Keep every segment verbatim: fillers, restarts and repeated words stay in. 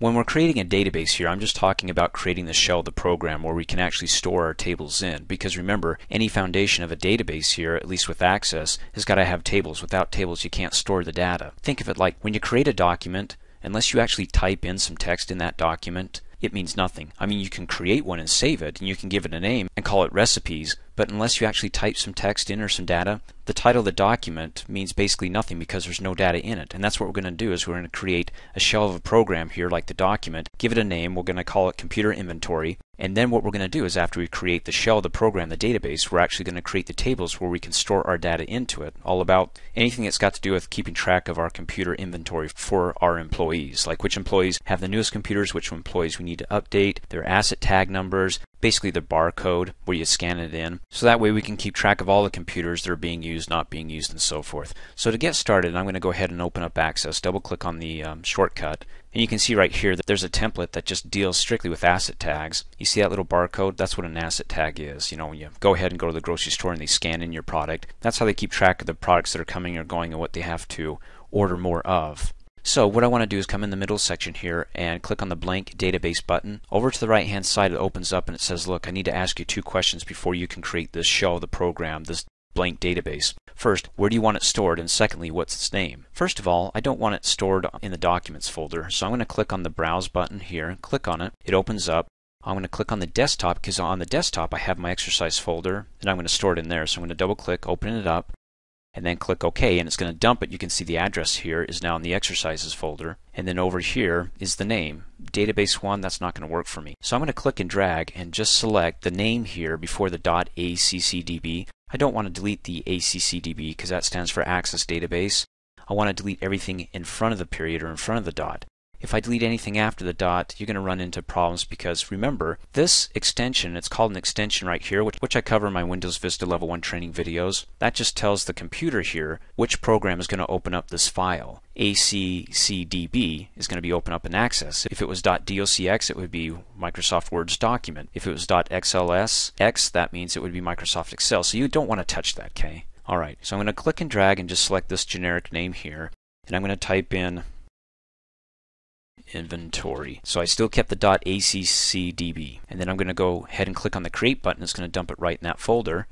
When we're creating a database here, I'm just talking about creating the shell of the program where we can actually store our tables in, because remember, any foundation of a database here, at least with Access, has got to have tables. Without tables you can't store the data. Think of it like when you create a document, unless you actually type in some text in that document, it means nothing. I mean, you can create one and save it, and you can give it a name and call it recipes, but unless you actually type some text in or some data, the title of the document means basically nothing because there's no data in it. And that's what we're going to do, is we're going to create a shell of a program here like the document, give it a name, we're going to call it computer inventory, and then what we're going to do is after we create the shell of the program, the database, we're actually going to create the tables where we can store our data into it, all about anything that's got to do with keeping track of our computer inventory for our employees, like which employees have the newest computers, which employees we need to update, their asset tag numbers, basically the barcode where you scan it in, so that way we can keep track of all the computers that are being used, not being used, and so forth. So to get started, I'm going to go ahead and open up Access, double click on the um, shortcut, and you can see right here that there's a template that just deals strictly with asset tags. You see that little barcode? That's what an asset tag is. You know, when you go ahead and go to the grocery store and they scan in your product, that's how they keep track of the products that are coming or going and what they have to order more of. So what I want to do is come in the middle section here and click on the blank database button. Over to the right hand side it opens up and it says, look, I need to ask you two questions before you can create this shell of the program, this blank database. First, where do you want it stored? And secondly, what's its name? First of all, I don't want it stored in the documents folder, so I'm going to click on the browse button here, click on it, it opens up. I'm going to click on the desktop because on the desktop I have my exercise folder and I'm going to store it in there. So I'm going to double click, open it up, and then click OK, and it's going to dump it. You can see the address here is now in the exercises folder, and then over here is the name. Database one, that's not going to work for me. So I'm going to click and drag and just select the name here before the .accdb. I don't want to delete the A C C D B because that stands for Access Database. I want to delete everything in front of the period or in front of the dot. If I delete anything after the dot, you're going to run into problems because, remember, this extension, it's called an extension right here, which, which I cover in my Windows Vista Level one training videos. That just tells the computer here which program is going to open up this file. A C C D B is going to be open up in Access. If it was .docx, it would be Microsoft Word's document. If it was .xlsx, that means it would be Microsoft Excel. So you don't want to touch that, okay? All right, so I'm going to click and drag and just select this generic name here, and I'm going to type in inventory. So I still kept the .accdb, and then I'm going to go ahead and click on the create button. It's going to dump it right in that folder.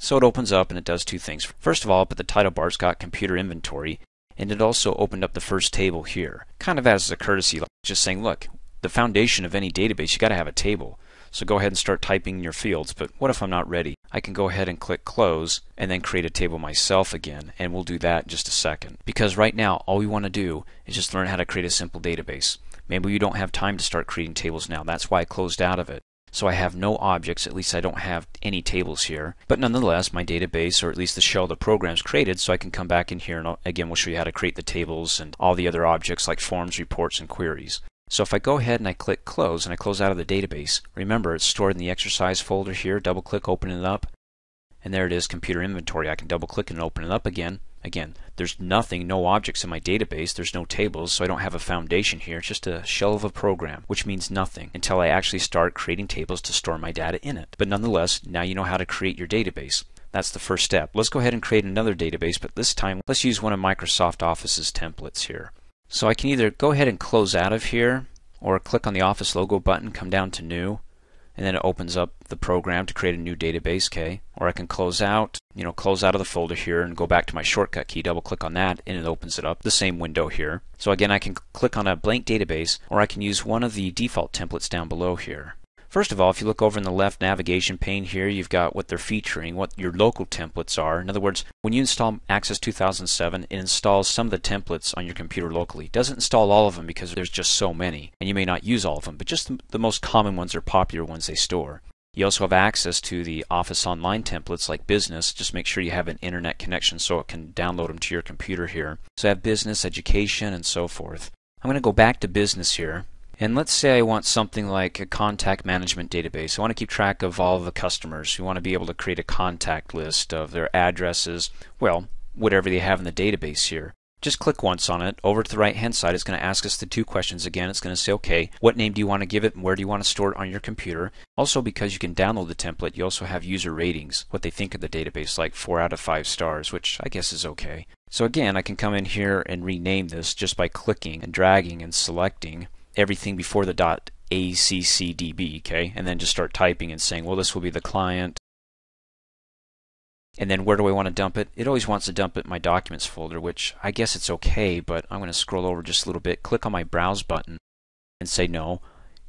So it opens up and it does two things. First of all, up at the title bar it's got computer inventory, and it also opened up the first table here, kind of as a courtesy, like just saying, look, the foundation of any database, you got to have a table. So go ahead and start typing your fields, but what if I'm not ready? I can go ahead and click close and then create a table myself again, and we'll do that in just a second. Because right now all we want to do is just learn how to create a simple database. Maybe you don't have time to start creating tables now, that's why I closed out of it. So I have no objects, at least I don't have any tables here, but nonetheless my database, or at least the shell of the program, is created, so I can come back in here and again we'll show you how to create the tables and all the other objects like forms, reports, and queries. So if I go ahead and I click close and I close out of the database, remember it's stored in the exercise folder here, double click, open it up, and there it is, computer inventory. I can double click and open it up again. Again, there's nothing, no objects in my database, there's no tables, so I don't have a foundation here, it's just a shell of a program, which means nothing until I actually start creating tables to store my data in it. But nonetheless, now you know how to create your database. That's the first step. Let's go ahead and create another database, but this time let's use one of Microsoft Office's templates here. So I can either go ahead and close out of here, or click on the Office logo button, come down to New, and then it opens up the program to create a new database, okay? Or I can close out, you know, close out of the folder here and go back to my shortcut key, double click on that, and it opens it up, the same window here. So again, I can click on a blank database, or I can use one of the default templates down below here. First of all, if you look over in the left navigation pane here, you've got what they're featuring, what your local templates are. In other words, when you install Access two thousand seven, it installs some of the templates on your computer locally. It doesn't install all of them because there's just so many, and you may not use all of them, but just the, the most common ones are popular ones they store. You also have access to the Office Online templates like Business. Just make sure you have an internet connection so it can download them to your computer here. So I have Business, Education, and so forth. I'm going to go back to Business here. And let's say I want something like a contact management database. I want to keep track of all of the customers. You want to be able to create a contact list of their addresses, well, whatever they have in the database here. Just click once on it. Over to the right hand side it's going to ask us the two questions again. It's going to say, okay, what name do you want to give it and where do you want to store it on your computer? Also, because you can download the template, you also have user ratings, what they think of the database, like four out of five stars, which I guess is okay. So again, I can come in here and rename this just by clicking and dragging and selecting. everything before the dot A C C D B, okay, and then just start typing and saying, well, this will be the client, and then where do I want to dump it? It always wants to dump it in my documents folder, which I guess it's okay, but I'm going to scroll over just a little bit, click on my browse button and say no,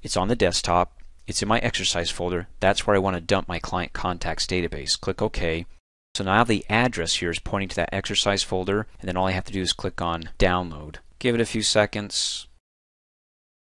it's on the desktop, it's in my exercise folder, that's where I want to dump my client contacts database. Click OK. So now the address here is pointing to that exercise folder, and then all I have to do is click on download. Give it a few seconds.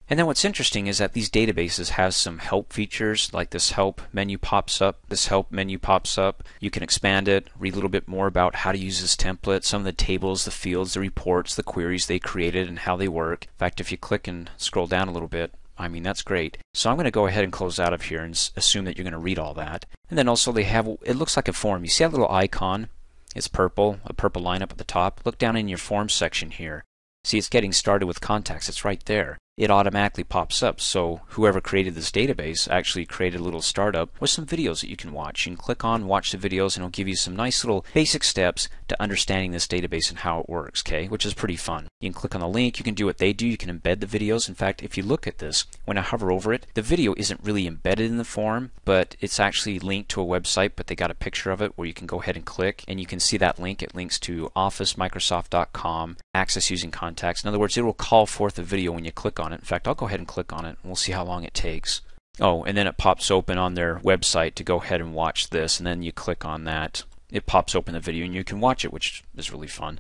And then what's interesting is that these databases have some help features, like this help menu pops up, this help menu pops up. You can expand it, read a little bit more about how to use this template, some of the tables, the fields, the reports, the queries they created and how they work. In fact, if you click and scroll down a little bit, I mean, that's great. So I'm going to go ahead and close out of here and assume that you're going to read all that. And then also they have, it looks like a form. You see that little icon? It's purple, a purple line up at the top. Look down in your form section here. See, it's getting started with contacts. It's right there. It automatically pops up. So whoever created this database actually created a little startup with some videos that you can watch. You can click on, watch the videos, and it'll give you some nice little basic steps to understanding this database and how it works, okay? Which is pretty fun. You can click on the link. You can do what they do. You can embed the videos. In fact, if you look at this, when I hover over it, the video isn't really embedded in the form, but it's actually linked to a website, but they got a picture of it where you can go ahead and click, and you can see that link. It links to office microsoft dot com, access using contacts. In other words, it will call forth a video when you click on it. In fact, I'll go ahead and click on it and we'll see how long it takes. Oh, and then it pops open on their website to go ahead and watch this, and then you click on that. It pops open the video and you can watch it, which is really fun.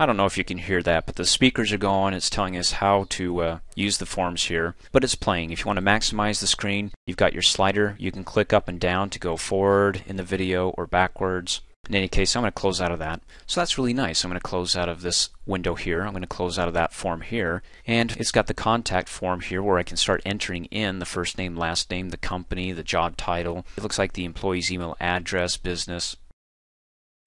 I don't know if you can hear that, but the speakers are going. It's telling us how to uh, use the forms here, but it's playing. If you want to maximize the screen, you've got your slider. You can click up and down to go forward in the video or backwards. In any case, I'm going to close out of that. So that's really nice. I'm going to close out of this window here. I'm going to close out of that form here. And it's got the contact form here where I can start entering in the first name, last name, the company, the job title. It looks like the employee's email address, business,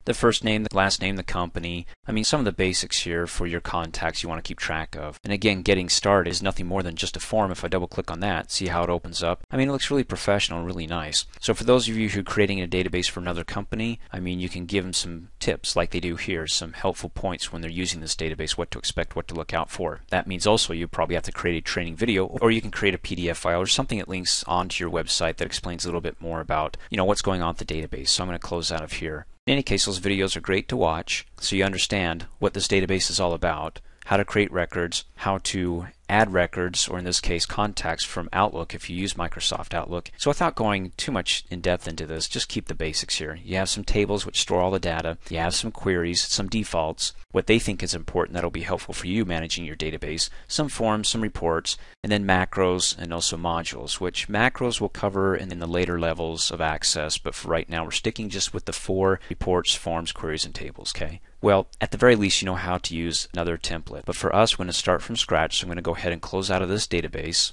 the first name, the last name, the company. I mean, some of the basics here for your contacts you want to keep track of. And again, getting started is nothing more than just a form. If I double click on that, see how it opens up. I mean, it looks really professional and really nice. So for those of you who are creating a database for another company, I mean, you can give them some tips like they do here, some helpful points when they're using this database, what to expect, what to look out for. That means also you probably have to create a training video, or you can create a P D F file or something that links onto your website that explains a little bit more about, you know, what's going on with the database. So I'm going to close out of here. In any case, those videos are great to watch so you understand what this database is all about, how to create records, how to add records, or in this case contacts from Outlook if you use Microsoft Outlook. So without going too much in depth into this, just keep the basics here. You have some tables which store all the data, you have some queries, some defaults, what they think is important that'll be helpful for you managing your database, some forms, some reports, and then macros and also modules, which macros will cover in, in the later levels of Access, but for right now we're sticking just with the four reports, forms, queries, and tables, okay? Well, at the very least you know how to use another template, but for us we're going to start from scratch, so I'm going to go ahead ahead and close out of this database.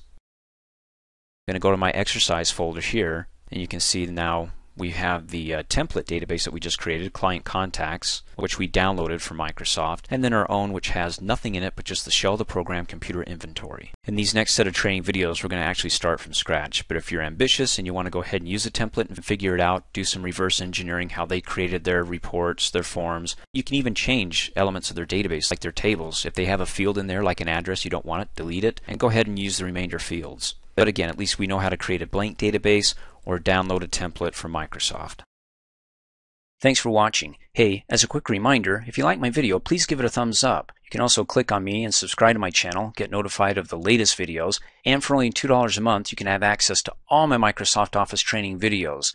I'm going to go to my exercise folder here, and you can see now we have the uh, template database that we just created, client contacts, which we downloaded from Microsoft, and then our own, which has nothing in it but just the shell, the program, computer inventory. In these next set of training videos we're going to actually start from scratch, but if you're ambitious and you want to go ahead and use a template and figure it out, do some reverse engineering how they created their reports, their forms, you can even change elements of their database like their tables. If they have a field in there like an address, you don't want it, delete it and go ahead and use the remainder fields. But again, at least we know how to create a blank database or download a template from Microsoft. Thanks for watching. Hey, as a quick reminder, if you like my video, please give it a thumbs up. You can also click on me and subscribe to my channel, get notified of the latest videos, and for only two dollars a month, you can have access to all my Microsoft Office training videos.